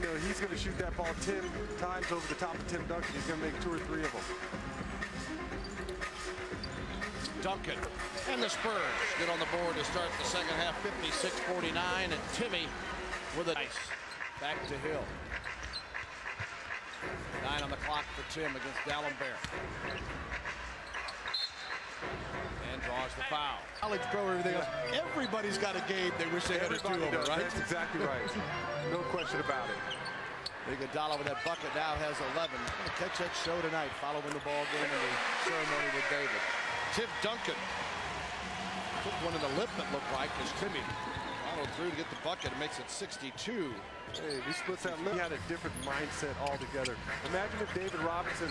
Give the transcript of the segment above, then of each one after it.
even though he's going to shoot that ball 10 times over the top of Tim Duncan, he's going to make 2 or 3 of them. Duncan and the Spurs get on the board to start the second half, 56-49, and Timmy with a nice back to Hill. 9 on the clock for Tim against Dalembert. And draws the foul. Alex Pro, everything else. Everybody's got a game they wish they had a two-over, right? That's exactly right. No question about it. Iguodala with that bucket now has 11. Catch that show tonight, following the ball game and the ceremony with David. Tim Duncan took one in the lip, that looked like, as Timmy followed through to get the bucket. It makes it 62. Hey, he splits that lip. He had a different mindset altogether. Imagine if David Robinson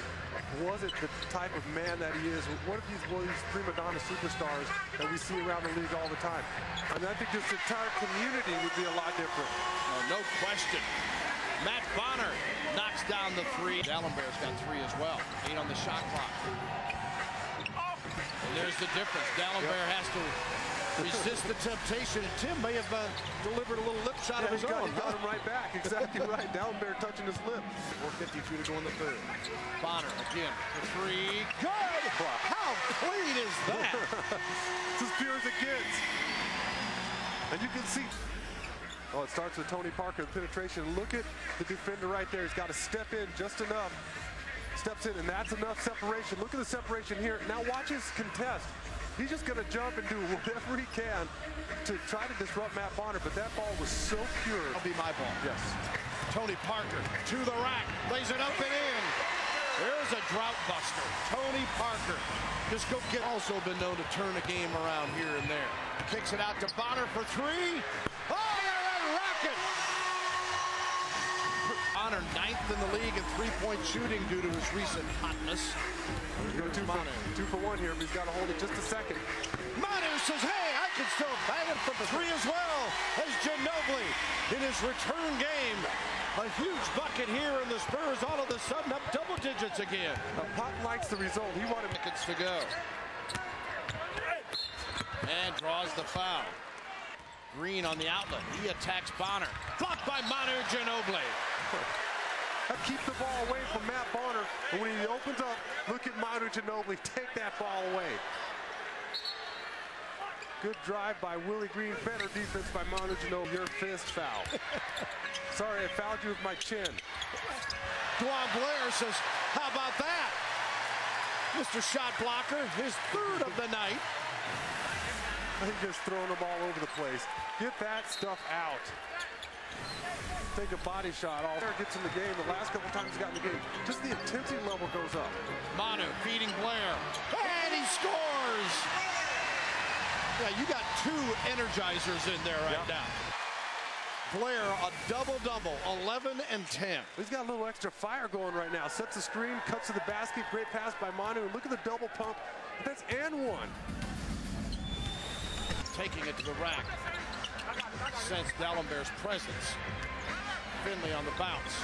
wasn't the type of man that he is. What if he's one of these prima donna superstars that we see around the league all the time? And I think this entire community would be a lot different. No question. Matt Bonner knocks down the 3. Dalembert's got 3 as well. 8 on the shot clock. There's the difference. Dalembert has to resist the temptation. Tim may have delivered a little lip shot of his own. Got him right back. Exactly right. Dalembert touching his lip. 4:52 to go in the third. Bonner again for 3. Good. How clean is that? It's as pure as it gets. And you can see. Oh, it starts with Tony Parker. The penetration. Look at the defender right there. He's got to step in just enough. Steps in, and that's enough separation. Look at the separation here. Now watch his contest. He's just going to jump and do whatever he can to try to disrupt Matt Bonner, but that ball was so pure. That'll be my ball. Yes. Tony Parker to the rack. Lays it up and in. There's a drought buster. Tony Parker. Just go get. Also been known to turn a game around here and there. Kicks it out to Bonner for 3. Oh, that rocket! Bonner, 9th in the league in three-point shooting due to his recent hotness. Here's Manu. 2 for 1 here, but he's got to hold it just a second. Manu says, hey, I can still bang it from 3 as well, as Ginobili in his return game. A huge bucket here, and the Spurs all of a sudden up double digits again. Pop likes the result. He wanted tickets to go. And draws the foul. Green on the outlet. He attacks Bonner. Blocked by Manu Ginobili. Keep the ball away from Matt Bonner. And when he opens up, look at Manu Ginobili take that ball away. Good drive by Willie Green. Better defense by Manu Ginobili. Your fist foul. Sorry, I fouled you with my chin. DeJuan Blair says, how about that? Mr. Shot Blocker, his 3rd of the night. I think just throwing them all over the place. Get that stuff out. Take a body shot. All Blair gets in the game. The last couple times he's got in the game, just the intensity level goes up. Manu feeding Blair, and he scores. Yeah, you got 2 energizers in there right now. Blair a double-double, 11 and 10. He's got a little extra fire going right now. Sets the screen, cuts to the basket. Great pass by Manu. Look at the double pump. That's and 1. Taking it to the rack. Sense Dalembert's presence. Finley on the bounce.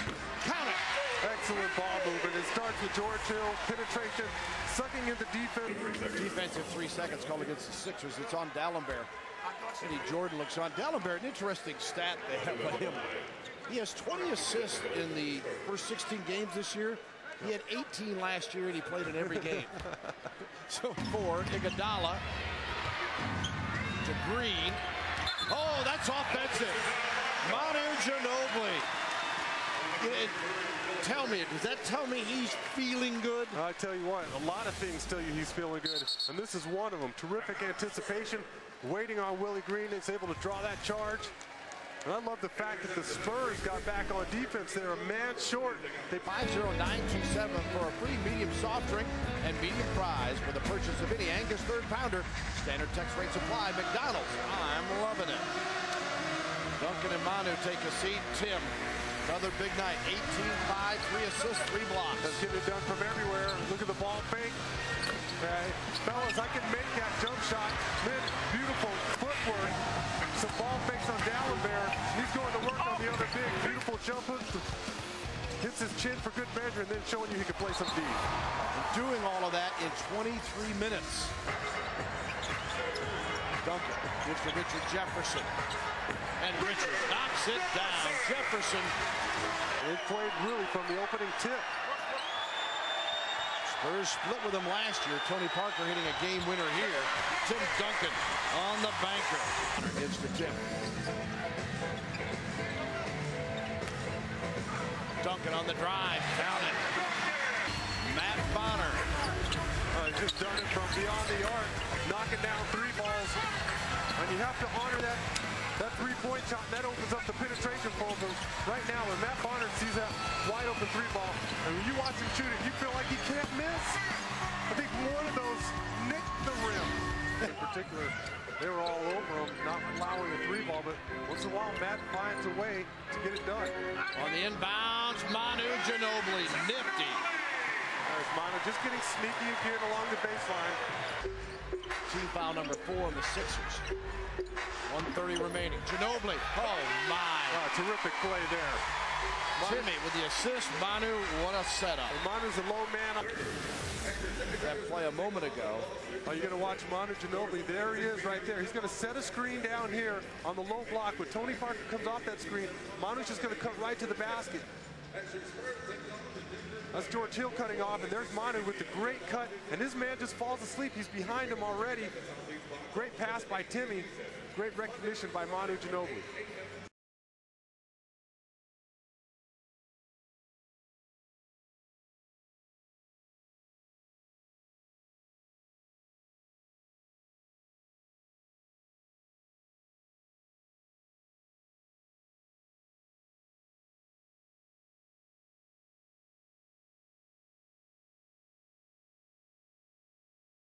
Count it. Excellent ball movement. It starts with George Hill. Penetration, sucking into defense. Defensive 3 seconds called against the Sixers. It's on Dalembert. Eddie Jordan looks on. Dalembert, an interesting stat they have by him. He has 20 assists in the first 16 games this year. He had 18 last year, and he played in every game. So for Iguodala to Green. Oh, that's offensive. Manu Ginobili. Tell me, does that tell me he's feeling good? I tell you what, a lot of things tell you he's feeling good, and this is one of them. Terrific anticipation, waiting on Willie Green. He's able to draw that charge. And I love the fact that the Spurs got back on defense. They're a man short. They 50927 for a free medium soft drink and medium fries with the purchase of any Angus 3rd pounder. Standard tax rate supply. McDonald's. I'm loving it. Duncan and Manu take a seat. Tim, another big night. 18-5, 3 assists, 3 blocks. That's getting it done from everywhere. Look at the ball fake. Okay, fellas, I can make that jump shot. Mid, beautiful footwork. Some ball fakes on Dalembert. He's going to work on the other big. Beautiful jump. Hits his chin for good measure, and then showing you he can play some D. Doing all of that in 23 minutes. Duncan gives to Richard Jefferson. And Richard knocks it down. Jefferson. They played really from the opening tip. Spurs split with him last year. Tony Parker hitting a game winner here. Tim Duncan on the banker. Hits the tip. Duncan on the drive. Count it. Matt Bonner. Just Duncan from beyond the arc. Knocking down three balls. And you have to honor that three-point shot. That opens up the penetration for him. Right now, when Matt Bonner sees that wide-open three-ball, and when you watch him shoot it, you feel like he can't miss. I think one of those nicked the rim. In particular, they were all over him, not allowing the three-ball, but once in a while, Matt finds a way to get it done. On the inbounds, Manu Ginobili, nifty. There's Manu just getting sneaky again along the baseline. Team foul number 4 in the Sixers. 1:30 remaining. Ginobili. Oh, my. Wow, terrific play there. Timmy with the assist. Manu, what a setup. And Manu's a low man. That play a moment ago. Oh, you're going to watch Manu Ginobili. There he is right there. He's going to set a screen down here on the low block. When Tony Parker comes off that screen, Manu's just going to cut right to the basket. That's George Hill cutting off, and there's Manu with the great cut. And his man just falls asleep. He's behind him already. Great pass by Timmy. Great recognition by Manu Ginobili.